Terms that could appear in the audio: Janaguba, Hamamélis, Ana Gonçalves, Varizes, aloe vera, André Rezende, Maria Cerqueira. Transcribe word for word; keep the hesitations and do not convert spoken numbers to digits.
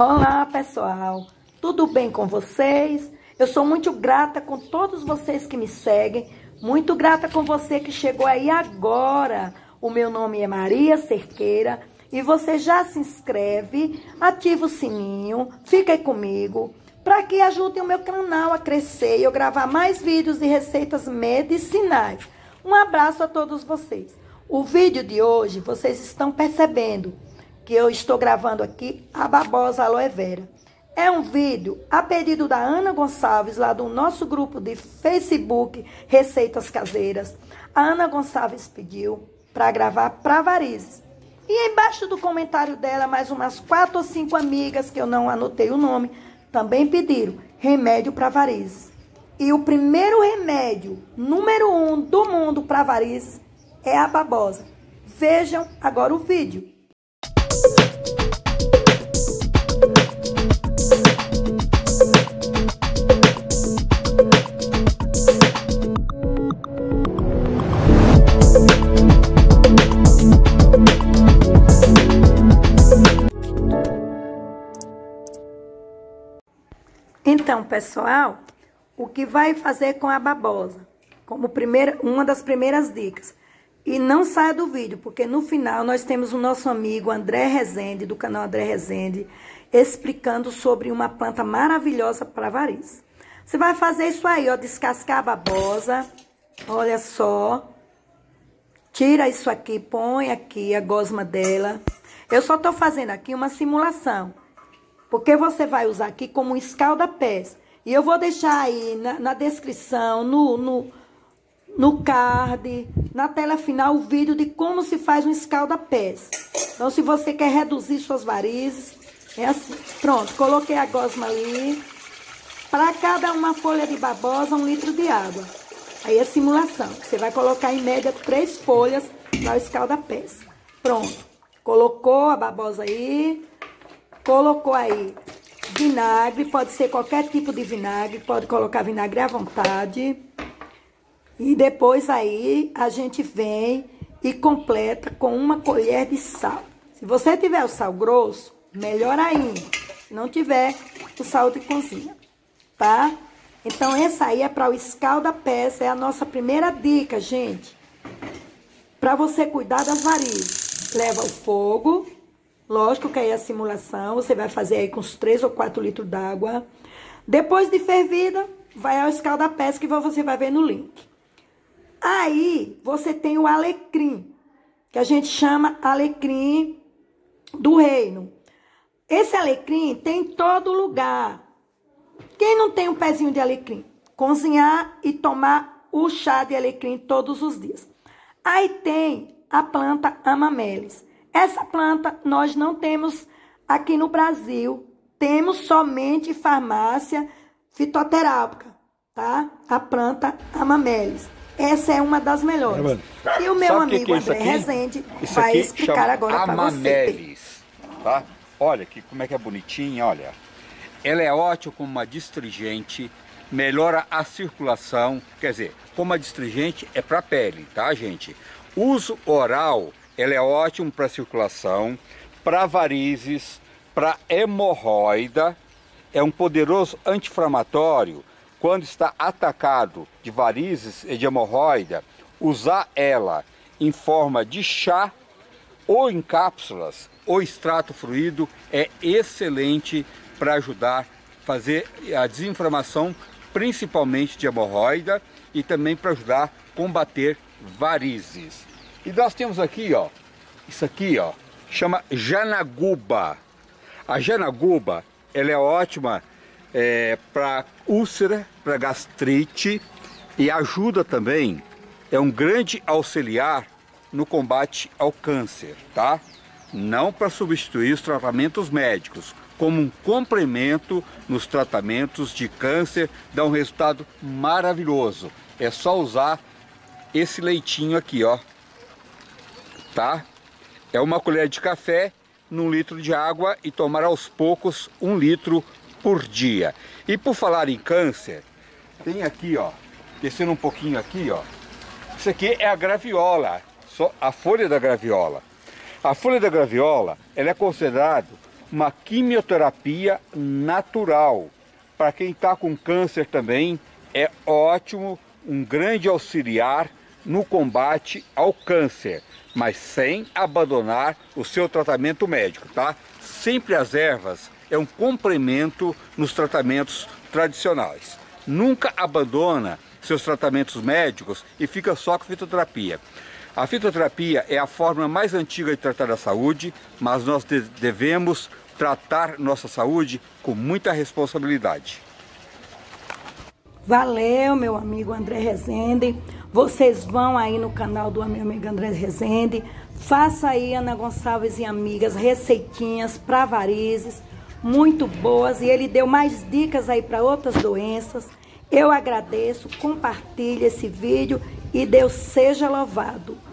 Olá pessoal, tudo bem com vocês? Eu sou muito grata com todos vocês que me seguem, muito grata com você que chegou aí agora. O meu nome é Maria Cerqueira e você já se inscreve, ativa o sininho, fica aí comigo para que ajudem o meu canal a crescer e eu gravar mais vídeos de receitas medicinais. Um abraço a todos vocês. O vídeo de hoje vocês estão percebendo que eu estou gravando aqui a babosa aloe vera. É um vídeo a pedido da Ana Gonçalves, lá do nosso grupo de Facebook Receitas Caseiras. A Ana Gonçalves pediu para gravar para varizes. E embaixo do comentário dela, mais umas quatro ou cinco amigas, que eu não anotei o nome, também pediram remédio para varizes. E o primeiro remédio, número um do mundo para varizes, é a babosa. Vejam agora o vídeo. Então, pessoal, o que vai fazer com a babosa? Como primeira, uma das primeiras dicas. E não saia do vídeo, porque no final nós temos o nosso amigo André Rezende, do canal André Rezende, explicando sobre uma planta maravilhosa para varizes. Você vai fazer isso aí, ó, descascar a babosa, olha só. Tira isso aqui, põe aqui a gosma dela. Eu só tô fazendo aqui uma simulação, porque você vai usar aqui como um escalda-pés. E eu vou deixar aí na, na descrição, no... no no card, na tela final, o vídeo de como se faz um escalda-pés. Então, se você quer reduzir suas varizes, é assim. Pronto, coloquei a gosma ali. Para cada uma folha de babosa, um litro de água. Aí é simulação. Você vai colocar, em média, três folhas para o escalda-pés. Pronto. Colocou a babosa aí. Colocou aí vinagre. Pode ser qualquer tipo de vinagre. Pode colocar vinagre à vontade. E depois aí a gente vem e completa com uma colher de sal. Se você tiver o sal grosso, melhor ainda. Se não tiver, o sal de cozinha, tá? Então essa aí é para o escalda-pés, é a nossa primeira dica, gente. Para você cuidar das varizes, leva ao fogo. Lógico que aí é a simulação, você vai fazer aí com uns três ou quatro litros d'água. Depois de fervida, vai ao escalda-pés que você vai ver no link. Aí, você tem o alecrim, que a gente chama alecrim do reino. Esse alecrim tem em todo lugar. Quem não tem um pezinho de alecrim? Cozinhar e tomar o chá de alecrim todos os dias. Aí tem a planta Hamamélis. Essa planta nós não temos aqui no Brasil. Temos somente farmácia fitoterápica, tá? A planta Hamamélis. Essa é uma das melhores. E o meu Sabe amigo que é André aqui? Rezende isso vai explicar agora para você. Tá? Olha que, como é que é bonitinha, olha. Ela é ótima como uma destringente, melhora a circulação. Quer dizer, como a destringente é para pele, tá, gente? Uso oral, ela é ótima para circulação, para varizes, para hemorroida. É um poderoso anti-inflamatório. Quando está atacado de varizes e de hemorroida, usar ela em forma de chá ou em cápsulas ou extrato fruído é excelente para ajudar a fazer a desinflamação, principalmente de hemorroida, e também para ajudar a combater varizes. E nós temos aqui, ó, isso aqui, ó, chama Janaguba. A Janaguba, ela é ótima É, para úlcera, para gastrite, e ajuda também, é um grande auxiliar no combate ao câncer, tá? Não para substituir os tratamentos médicos, como um complemento nos tratamentos de câncer, dá um resultado maravilhoso. É só usar esse leitinho aqui, ó, tá? É uma colher de café num litro de água e tomar aos poucos um litro por dia. E por falar em câncer, tem aqui, ó, descendo um pouquinho aqui, ó, isso aqui é a graviola, só a folha da graviola. A folha da graviola, ela é considerada uma quimioterapia natural. Para quem está com câncer também, é ótimo, um grande auxiliar no combate ao câncer, mas sem abandonar o seu tratamento médico, tá? Sempre as ervas é um complemento nos tratamentos tradicionais. Nunca abandona seus tratamentos médicos e fica só com fitoterapia. A fitoterapia é a forma mais antiga de tratar a saúde, mas nós devemos tratar nossa saúde com muita responsabilidade. Valeu, meu amigo André Rezende. Vocês vão aí no canal do meu amigo André Rezende. Faça aí, Ana Gonçalves e amigas, receitinhas para varizes muito boas. E ele deu mais dicas aí para outras doenças. Eu agradeço, compartilhe esse vídeo e Deus seja louvado.